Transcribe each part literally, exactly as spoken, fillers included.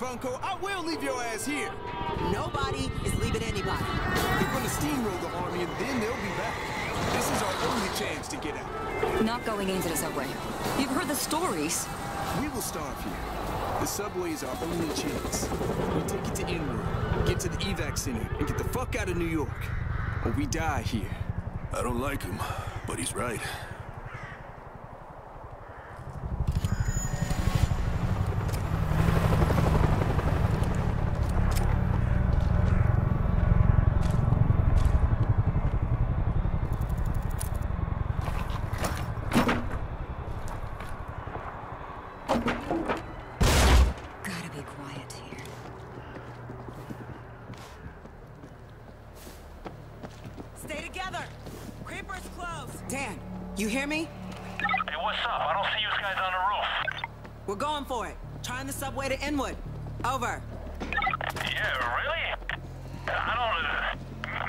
right, Bunko, I will leave your ass here. Nobody is leaving anybody. They're gonna steamroll the army and then they'll be back. This is our only chance to get out. Not going into the subway. You've heard the stories. We will starve here. The subway is our only chance. We take it to Inwood, get to the evac center, and get the fuck out of New York. Or we die here. I don't like him, but he's right. Creeper's close. Dan, you hear me? Hey, what's up? I don't see you guys on the roof. We're going for it. Trying the subway to Inwood. Over. Yeah, really? I don't know.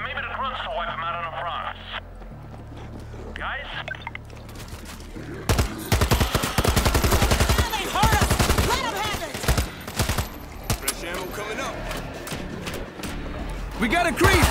Maybe the grunts will wipe them out on the front. Guys? Ah, they hurt us! Let them have it! Fresh ammo coming up. We got a creep!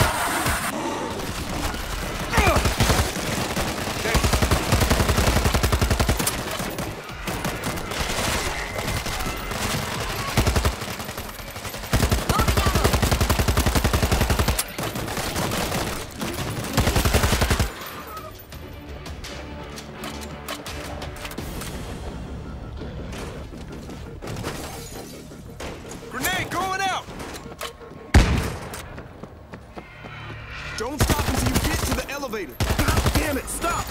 Don't stop until you get to the elevator. God damn it, stop!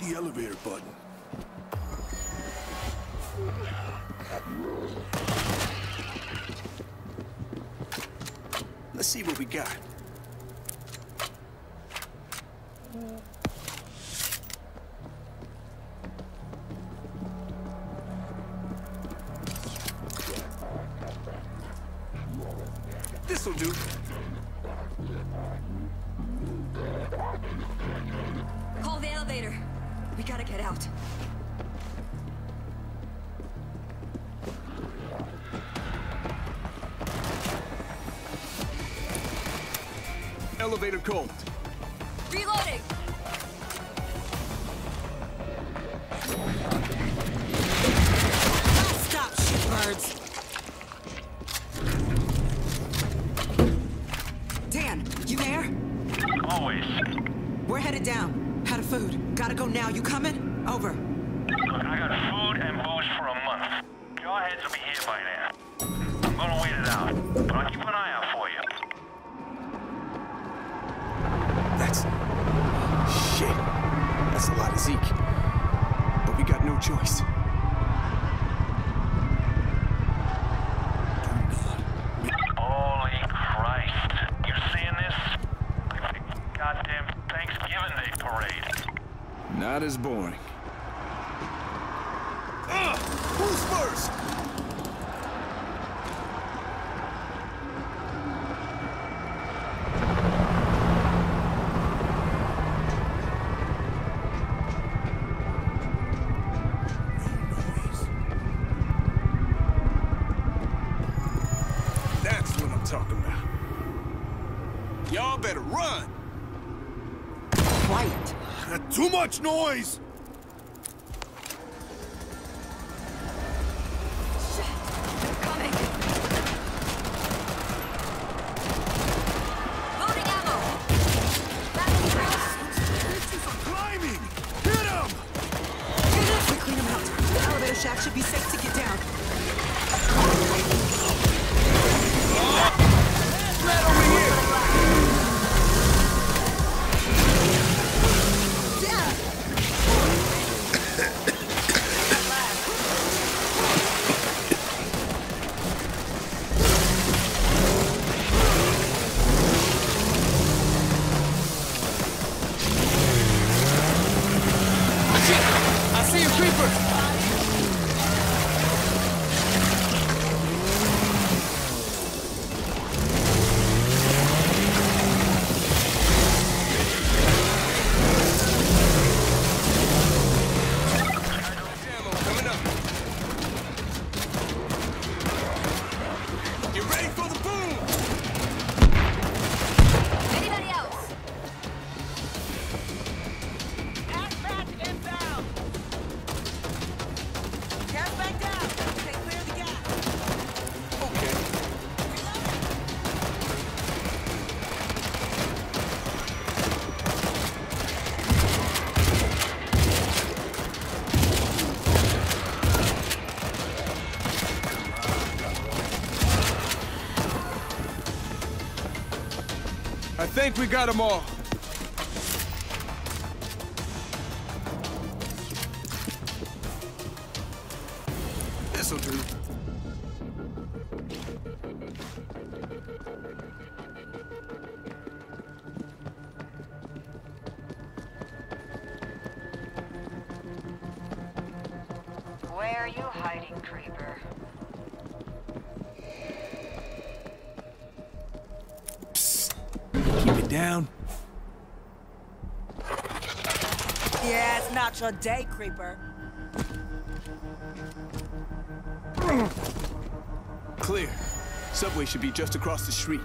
The elevator button. Let's see what we got. This'll do. Call the elevator. We gotta get out. Elevator cold. Reloading! Oh, stop, shitbirds! Dan, you there? Always. We're headed down. Out of food. Gotta go now. You coming? Over. Look, I got food and booze for a month. Jawheads will be here by now. I'm gonna wait it out, but I'll keep an eye out for you. That's... shit. That's a lot of Zeke. But we got no choice. That is boring. Uh, who's first? That's what I'm talking about. Y'all better run. Quiet. Too much noise! Shit! They're coming! Loading ammo! Rapid fire! Are climbing! Hit them! Even if we clean them out, the elevator shaft should be safe to get down. think we got them all. This'll do. Where are you hiding, Creeper? Psst. Keep it down. Yeah, it's not your day, Creeper. Clear. Subway should be just across the street.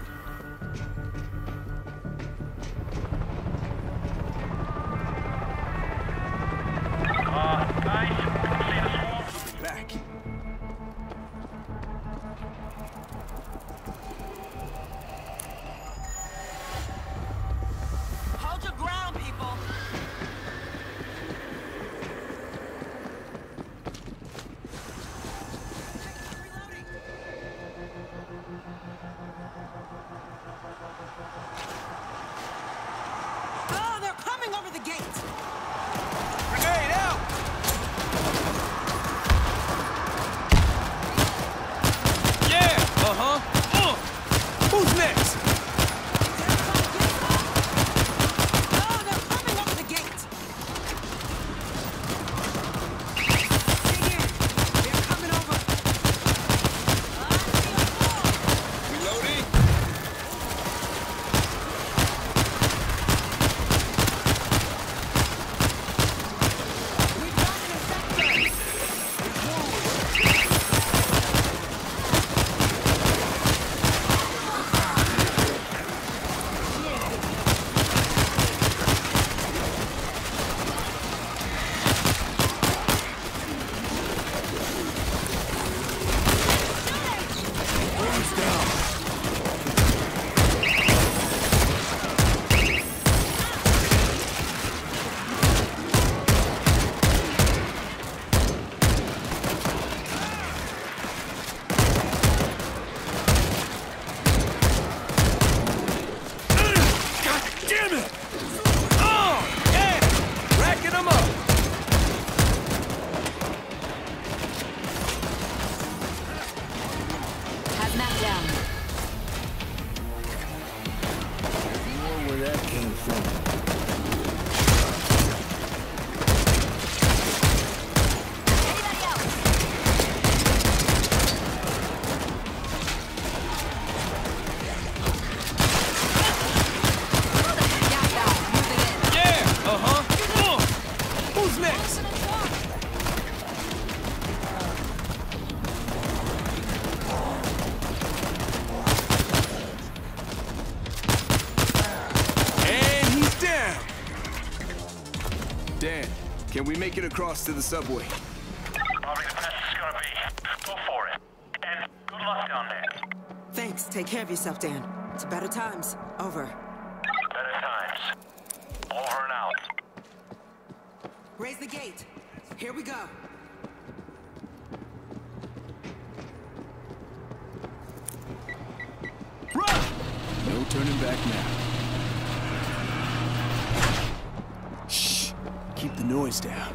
Dan, can we make it across to the subway? I'll be the best it's gonna be. Go for it. And good luck down there. Thanks. Take care of yourself, Dan. It's better times. Over. Better times. Over and out. Raise the gate. Here we go. Run! No turning back now. Keep the noise down.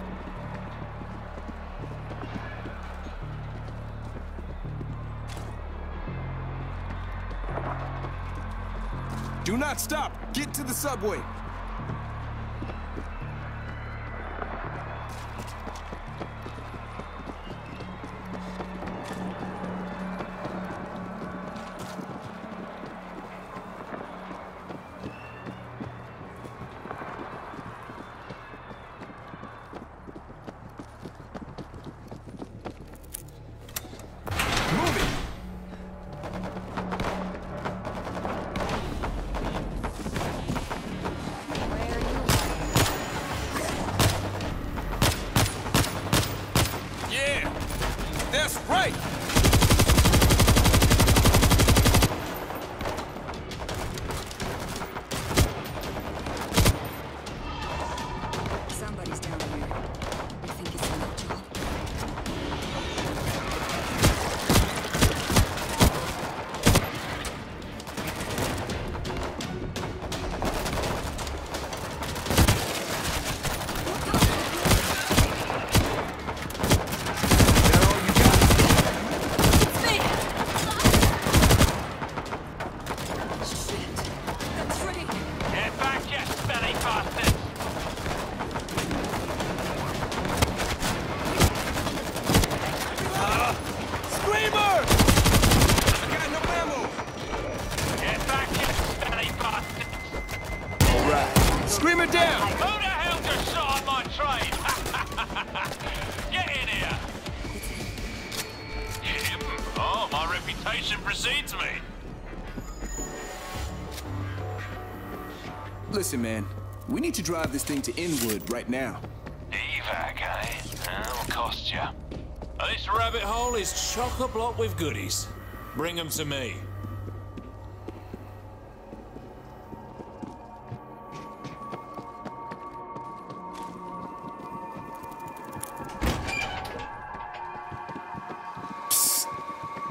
Do not stop. Get to the subway. reputation precedes me. Listen, man, we need to drive this thing to Inwood right now. Evac, eh? That'll cost ya. This rabbit hole is chock-a-block with goodies. Bring them to me. Psst.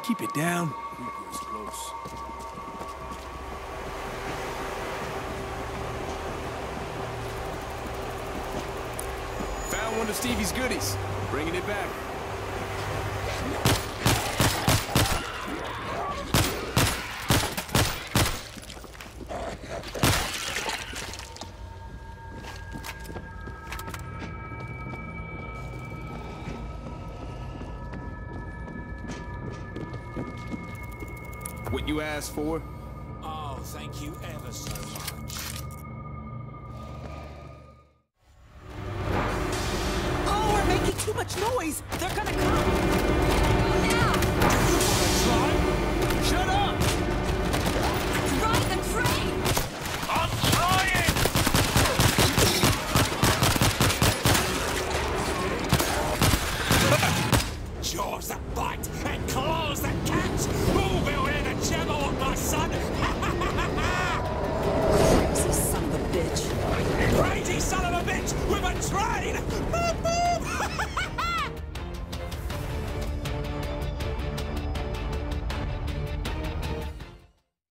Keep it down. Creeper is close. Found one of Stevie's goodies. Bringing it back. What you asked for? Oh, thank you ever so much. Oh, we're making too much noise. They're gonna come. Now! Slime? Shut up! Ride the train! I'm trying! Jaws that bite and claws that catch. Who will wear the gem on my son? Crazy son of a bitch! Crazy son of a bitch with a train!